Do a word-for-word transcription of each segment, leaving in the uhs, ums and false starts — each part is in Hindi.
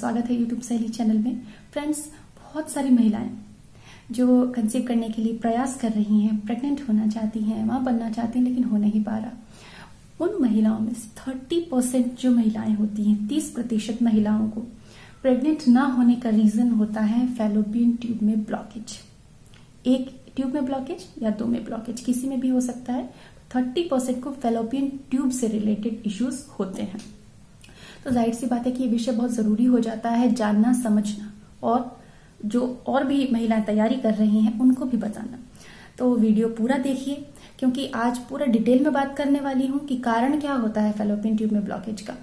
स्वागत है यूट्यूब सहेली चैनल में। फ्रेंड्स, बहुत सारी महिलाएं जो कंसीव करने के लिए प्रयास कर रही हैं, प्रेग्नेंट होना चाहती हैं, मां बनना चाहती हैं, लेकिन हो नहीं पा रहा। उन महिलाओं में तीस परसेंट जो महिलाएं होती हैं, तीस प्रतिशत महिलाओं को प्रेग्नेंट ना होने का रीजन होता है फैलोपियन ट्यूब में ब्लॉकेज। एक ट्यूब में ब्लॉकेज या दो में ब्लॉकेज, किसी में भी हो सकता है। तीस परसेंट को फैलोपियन ट्यूब से रिलेटेड इश्यूज होते हैं। तो जाहिर सी बात है कि ये विषय बहुत जरूरी हो जाता है जानना, समझना, और जो और भी महिलाएं तैयारी कर रही हैं उनको भी बताना। तो वीडियो पूरा देखिए, क्योंकि आज पूरा डिटेल में बात करने वाली हूं कि कारण क्या होता है फैलोपियन ट्यूब में ब्लॉकेज का।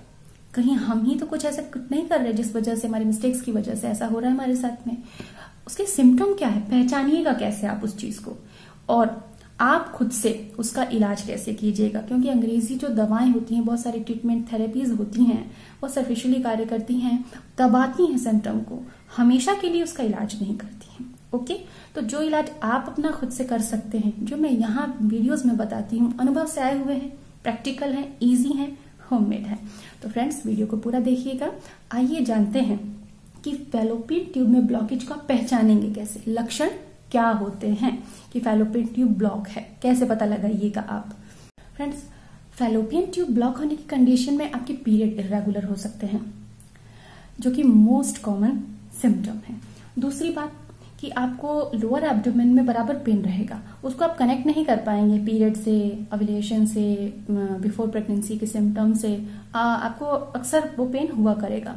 कहीं हम ही तो कुछ ऐसा कुछ नहीं कर रहे जिस वजह से, हमारी मिस्टेक्स की वजह से ऐसा हो रहा है हमारे साथ में। उसके सिम्टम क्या है, पहचानिएगा कैसे आप उस चीज को, और आप खुद से उसका इलाज कैसे कीजिएगा। क्योंकि अंग्रेजी जो दवाएं होती हैं, बहुत सारी ट्रीटमेंट थेरेपीज होती हैं, वो सर्फिशली कार्य करती हैं, दबाती हैं सिम्टम को, हमेशा के लिए उसका इलाज नहीं करती हैं। ओके, तो जो इलाज आप अपना खुद से कर सकते हैं, जो मैं यहाँ वीडियोस में बताती हूँ, अनुभव से आए हुए हैं, प्रैक्टिकल है, ईजी है, होममेड है। तो फ्रेंड्स, वीडियो को पूरा देखिएगा। आइए जानते हैं कि फैलोपियन ट्यूब में ब्लॉकेज का पहचानेंगे कैसे, लक्षण क्या होते हैं कि फैलोपियन ट्यूब ब्लॉक है, कैसे पता लगाइएगा आप। फ्रेंड्स, फैलोपियन ट्यूब ब्लॉक होने की कंडीशन में आपके पीरियड इरेगुलर हो सकते हैं, जो कि मोस्ट कॉमन सिम्टम है। दूसरी बात कि आपको लोअर एब्डोमेन में बराबर पेन रहेगा, उसको आप कनेक्ट नहीं कर पाएंगे पीरियड से, ओव्यूलेशन से, बिफोर प्रेगनेंसी के सिम्टम से, आ, आपको अक्सर वो पेन हुआ करेगा।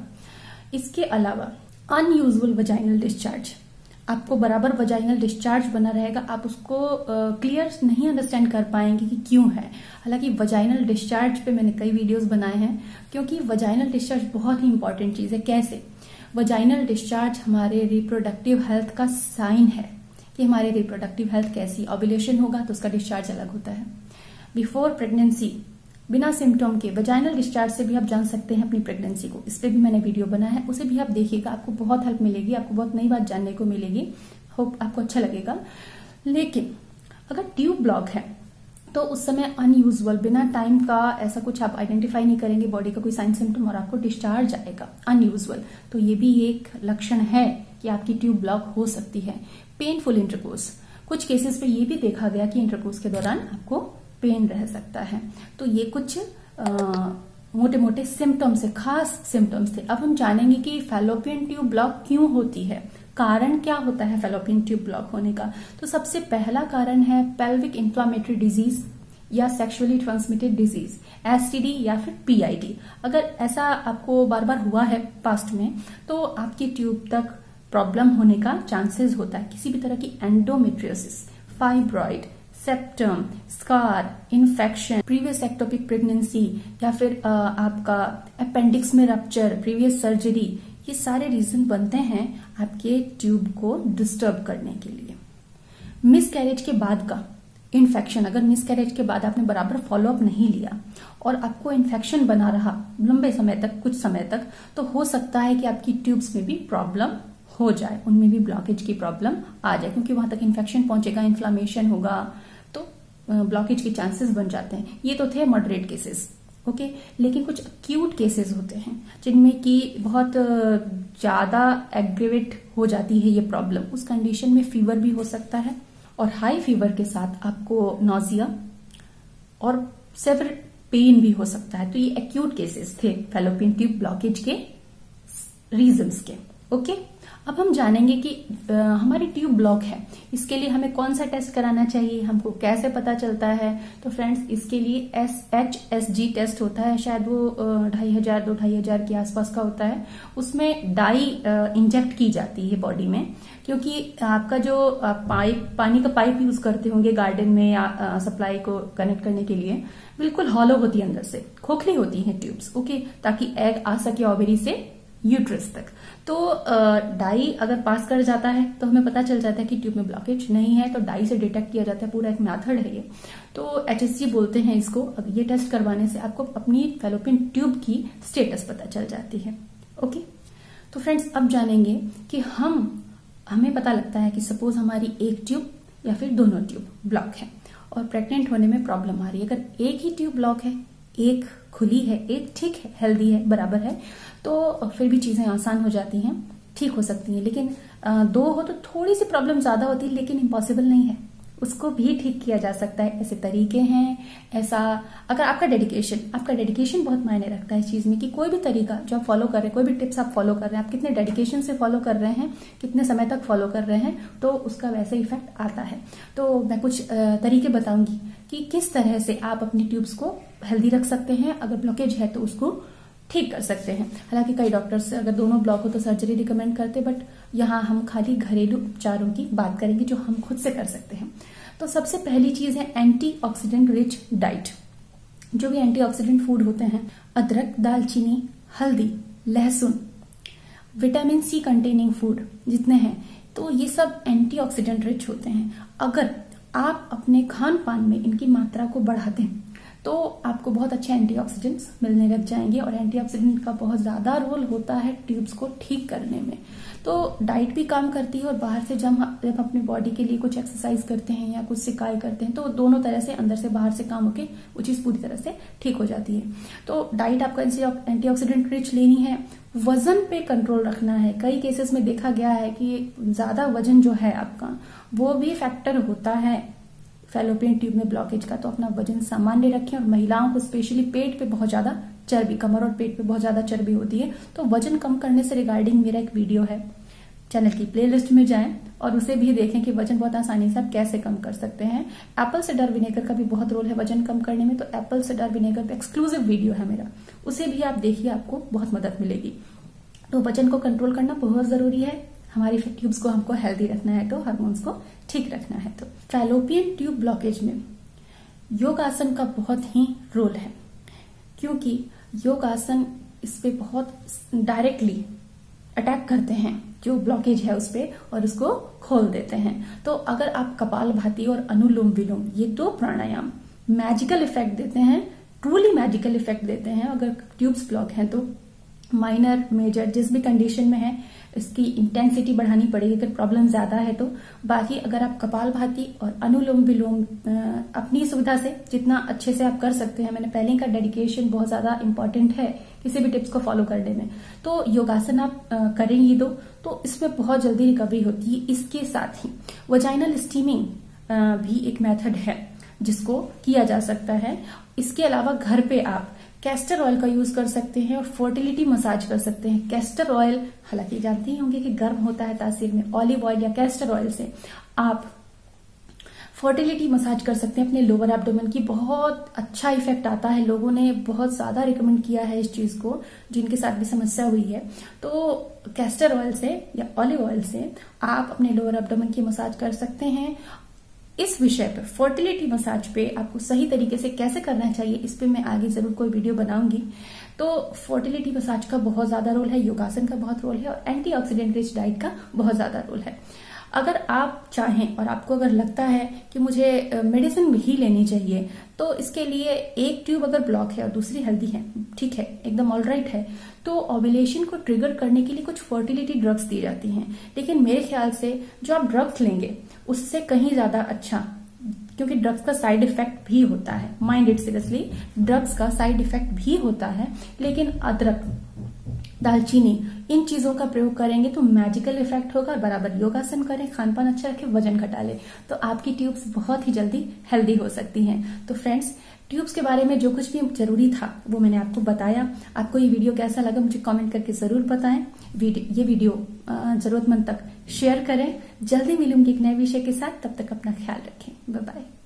इसके अलावा अनयूजुअल वजाइनल डिस्चार्ज, आपको बराबर वजाइनल डिस्चार्ज बना रहेगा, आप उसको क्लियर uh, नहीं अंडरस्टैंड कर पाएंगे कि क्यों है। हालांकि वजाइनल डिस्चार्ज पे मैंने कई वीडियोस बनाए हैं, क्योंकि वजाइनल डिस्चार्ज बहुत ही इंपॉर्टेंट चीज है। कैसे वजाइनल डिस्चार्ज हमारे रिप्रोडक्टिव हेल्थ का साइन है कि हमारे रिप्रोडक्टिव हेल्थ कैसी। ओव्यूलेशन होगा तो उसका डिस्चार्ज अलग होता है। बिफोर प्रेगनेंसी बिना सिम्टम के वजाइनल डिस्चार्ज से भी आप जान सकते हैं अपनी प्रेगनेंसी को। इस पर भी मैंने वीडियो बना है, उसे भी आप देखिएगा, आपको बहुत हेल्प मिलेगी, आपको बहुत नई बात जानने को मिलेगी, होप आपको अच्छा लगेगा। लेकिन अगर ट्यूब ब्लॉक है तो उस समय अनयूजुअल, बिना टाइम का ऐसा कुछ आप आइडेंटिफाई नहीं करेंगे बॉडी का कोई साइन सिम्टम, और आपको डिस्चार्ज आएगा अनयूजुअल। तो ये भी एक लक्षण है कि आपकी ट्यूब ब्लॉक हो सकती है। पेनफुल इंटरकोर्स, कुछ केसेस में ये भी देखा गया कि इंटरकोर्स के दौरान आपको पेन रह सकता है। तो ये कुछ आ, मोटे मोटे सिम्टम्स है, खास सिम्टम्स थे। अब हम जानेंगे कि फैलोपियन ट्यूब ब्लॉक क्यों होती है, कारण क्या होता है फैलोपियन ट्यूब ब्लॉक होने का। तो सबसे पहला कारण है पेल्विक इंफ्लामेटरी डिजीज या सेक्सुअली ट्रांसमिटेड डिजीज, एसटीडी या फिर पीआईडी। अगर ऐसा आपको बार बार हुआ है पास्ट में, तो आपकी ट्यूब तक प्रॉब्लम होने का चांसेस होता है। किसी भी तरह की endometriosis, fibroid, septum, scar, infection, previous ectopic pregnancy, या फिर आ, आपका अपेंडिक्स में रप्चर, प्रीवियस सर्जरी, ये सारे रीजन बनते हैं आपके ट्यूब को डिस्टर्ब करने के लिए। मिसकैरेज के बाद का इन्फेक्शन, अगर मिसकैरेज के बाद आपने बराबर फॉलोअप नहीं लिया और आपको इन्फेक्शन बना रहा लंबे समय तक, कुछ समय तक, तो हो सकता है कि आपकी ट्यूब्स में भी प्रॉब्लम हो जाए, उनमें भी ब्लॉकेज की प्रॉब्लम आ जाए, क्योंकि वहां तक इन्फेक्शन पहुंचेगा, इन्फ्लामेशन होगा, तो ब्लॉकेज के चांसेस बन जाते हैं। ये तो थे मॉडरेट केसेस, ओके। लेकिन कुछ एक्यूट केसेस होते हैं जिनमें कि बहुत ज्यादा एग्रेवेट हो जाती है ये प्रॉब्लम। उस कंडीशन में फीवर भी हो सकता है, और हाई फीवर के साथ आपको नॉजिया और सेवर पेन भी हो सकता है। तो ये एक्यूट केसेस थे फैलोपियन ट्यूब ब्लॉकेज के रीजंस के, ओके। अब हम जानेंगे कि आ, हमारी ट्यूब ब्लॉक है, इसके लिए हमें कौन सा टेस्ट कराना चाहिए, हमको कैसे पता चलता है। तो फ्रेंड्स, इसके लिए S H S G test होता है, शायद वो ढाई हजार दो ढाई हजार के आसपास का होता है। उसमें डाई इंजेक्ट की जाती है बॉडी में, क्योंकि आपका जो पाइप, पानी का पाइप यूज करते होंगे गार्डन में या सप्लाई को कनेक्ट करने के लिए, बिल्कुल हॉलो होती है, अंदर से खोखली होती है ट्यूब्स, ओके, ताकि एग आ सके ओवरी से यूट्रस तक। तो डाई अगर पास कर जाता है तो हमें पता चल जाता है कि ट्यूब में ब्लॉकेज नहीं है। तो डाई से डिटेक्ट किया जाता है, पूरा एक मेथड है ये, तो एचएसजी बोलते हैं इसको। अब ये टेस्ट करवाने से आपको अपनी फैलोपियन ट्यूब की स्टेटस पता चल जाती है, ओके। तो फ्रेंड्स, अब जानेंगे कि हम हमें पता लगता है कि सपोज हमारी एक ट्यूब या फिर दोनों ट्यूब ब्लॉक है और प्रेग्नेंट होने में प्रॉब्लम आ रही है। अगर एक ही ट्यूब ब्लॉक है, एक खुली है, एक ठीक है, हेल्दी है, बराबर है, तो फिर भी चीजें आसान हो जाती हैं, ठीक हो सकती हैं। लेकिन दो हो तो थोड़ी सी प्रॉब्लम ज्यादा होती है, लेकिन इम्पॉसिबल नहीं है, उसको भी ठीक किया जा सकता है। ऐसे तरीके हैं, ऐसा अगर आपका डेडिकेशन, आपका डेडिकेशन बहुत मायने रखता है इस चीज में कि कोई भी तरीका जो आप फॉलो कर रहे हैं, कोई भी टिप्स आप फॉलो कर रहे हैं, आप कितने डेडिकेशन से फॉलो कर रहे हैं, कितने समय तक फॉलो कर रहे हैं, तो उसका वैसे इफेक्ट आता है। तो मैं कुछ तरीके बताऊंगी कि किस तरह से आप अपनी ट्यूब्स को हेल्दी रख सकते हैं, अगर ब्लॉकेज है तो उसको ठीक कर सकते हैं। हालांकि कई डॉक्टर्स अगर दोनों ब्लॉक हो तो सर्जरी रिकमेंड करते हैं, बट यहाँ हम खाली घरेलू उपचारों की बात करेंगे जो हम खुद से कर सकते हैं। तो सबसे पहली चीज है एंटीऑक्सीडेंट रिच डाइट। जो भी एंटीऑक्सीडेंट फूड होते हैं, अदरक, दालचीनी, हल्दी, लहसुन, विटामिन सी कंटेनिंग फूड जितने हैं, तो ये सब एंटीऑक्सीडेंट रिच होते हैं। अगर आप अपने खान पान में इनकी मात्रा को बढ़ा दें तो आपको बहुत अच्छे एंटीऑक्सीडेंट्स मिलने लग जाएंगे, और एंटीऑक्सीडेंट का बहुत ज्यादा रोल होता है ट्यूब्स को ठीक करने में। तो डाइट भी काम करती है, और बाहर से जब जब अपने बॉडी के लिए कुछ एक्सरसाइज करते हैं या कुछ सिकाई करते हैं, तो दोनों तरह से, अंदर से बाहर से काम होकर वो चीज पूरी तरह से ठीक हो जाती है। तो डाइट आपका एंटीऑक्सीडेंट रिच लेनी है। वजन पे कंट्रोल रखना है। कई केसेस में देखा गया है कि ज्यादा वजन जो है आपका, वो भी फैक्टर होता है फैलोपियन ट्यूब में ब्लॉकेज का। तो अपना वजन सामान्य रखें, और महिलाओं को स्पेशली पेट पे बहुत ज्यादा चर्बी, कमर और पेट पे बहुत ज्यादा चर्बी होती है, तो वजन कम करने से रिगार्डिंग मेरा एक वीडियो है, चैनल की प्लेलिस्ट में जाएं और उसे भी देखें कि वजन बहुत आसानी से आप कैसे कम कर सकते हैं। एप्पल सीडर विनेगर का भी बहुत रोल है वजन कम करने में, तो एप्पल सीडर विनेगर पे एक्सक्लूसिव वीडियो है मेरा, उसे भी आप देखिए, आपको बहुत मदद मिलेगी। तो वजन को कंट्रोल करना बहुत जरूरी है, हमारी ट्यूब्स को हमको हेल्दी रखना है, तो हार्मोन्स को ठीक रखना है। तो फैलोपियन ट्यूब ब्लॉकेज में योगासन का बहुत ही रोल है, क्योंकि योगासन इस पे बहुत डायरेक्टली अटैक करते हैं जो ब्लॉकेज है उस पर, और उसको खोल देते हैं। तो अगर आप कपालभाति और अनुलोम विलोम, ये दो प्राणायाम मैजिकल इफेक्ट देते हैं, ट्रूली मैजिकल इफेक्ट देते हैं। अगर ट्यूब्स ब्लॉक हैं तो माइनर, मेजर, जिस भी कंडीशन में है, इसकी इंटेंसिटी बढ़ानी पड़ेगी अगर प्रॉब्लम ज्यादा है तो। बाकी अगर आप कपालभाति और अनुलोम विलोम अपनी सुविधा से जितना अच्छे से आप कर सकते हैं, मैंने पहले का डेडिकेशन बहुत ज्यादा इंपॉर्टेंट है किसी भी टिप्स को फॉलो करने में, तो योगासन आप करेंगी दो तो इसमें बहुत जल्दी रिकवरी होती है। इसके साथ ही वजाइनल स्टीमिंग भी एक मेथड है जिसको किया जा सकता है। इसके अलावा घर पे आप कैस्टर ऑयल का यूज कर सकते हैं और फर्टिलिटी मसाज कर सकते हैं। कैस्टर ऑयल, हालांकि जानते ही होंगे कि गर्म होता है तासीर में, ऑलिव ऑयल या कैस्टर ऑयल से आप फर्टिलिटी मसाज कर सकते हैं अपने लोअर एब्डोमेन की, बहुत अच्छा इफेक्ट आता है। लोगों ने बहुत ज्यादा रिकमेंड किया है इस चीज को, जिनके साथ भी समस्या हुई है। तो कैस्टर ऑयल से या ऑलिव ऑयल से आप अपने लोअर एब्डोमेन की मसाज कर सकते हैं। इस विषय पर, फर्टिलिटी मसाज पे आपको सही तरीके से कैसे करना चाहिए, इस पे मैं आगे जरूर कोई वीडियो बनाऊंगी। तो फर्टिलिटी मसाज का बहुत ज्यादा रोल है, योगासन का बहुत रोल है, और एंटीऑक्सीडेंट रिच डाइट का बहुत ज्यादा रोल है। अगर आप चाहें और आपको अगर लगता है कि मुझे मेडिसिन भी लेनी चाहिए, तो इसके लिए एक ट्यूब अगर ब्लॉक है और दूसरी हेल्दी है, ठीक है, एकदम ऑल राइट है, तो ओव्यूलेशन को ट्रिगर करने के लिए कुछ फर्टिलिटी ड्रग्स दी जाती हैं। लेकिन मेरे ख्याल से जो आप ड्रग्स लेंगे उससे कहीं ज्यादा अच्छा, क्योंकि ड्रग्स का साइड इफेक्ट भी होता है, माइंड इट सीरियसली, ड्रग्स का साइड इफेक्ट भी होता है। लेकिन अदरक, दालचीनी, इन चीजों का प्रयोग करेंगे तो मैजिकल इफेक्ट होगा। बराबर योगासन करें, खानपान अच्छा रखें, वजन घटा लें, तो आपकी ट्यूब्स बहुत ही जल्दी हेल्दी हो सकती हैं। तो फ्रेंड्स, ट्यूब्स के बारे में जो कुछ भी जरूरी था वो मैंने आपको बताया। आपको ये वीडियो कैसा लगा मुझे कमेंट करके जरूर बताएं। वीडियो, ये वीडियो जरूरतमंद तक शेयर करें। जल्दी मिलूंगी एक नए विषय के साथ, तब तक अपना ख्याल रखें। Bye bye.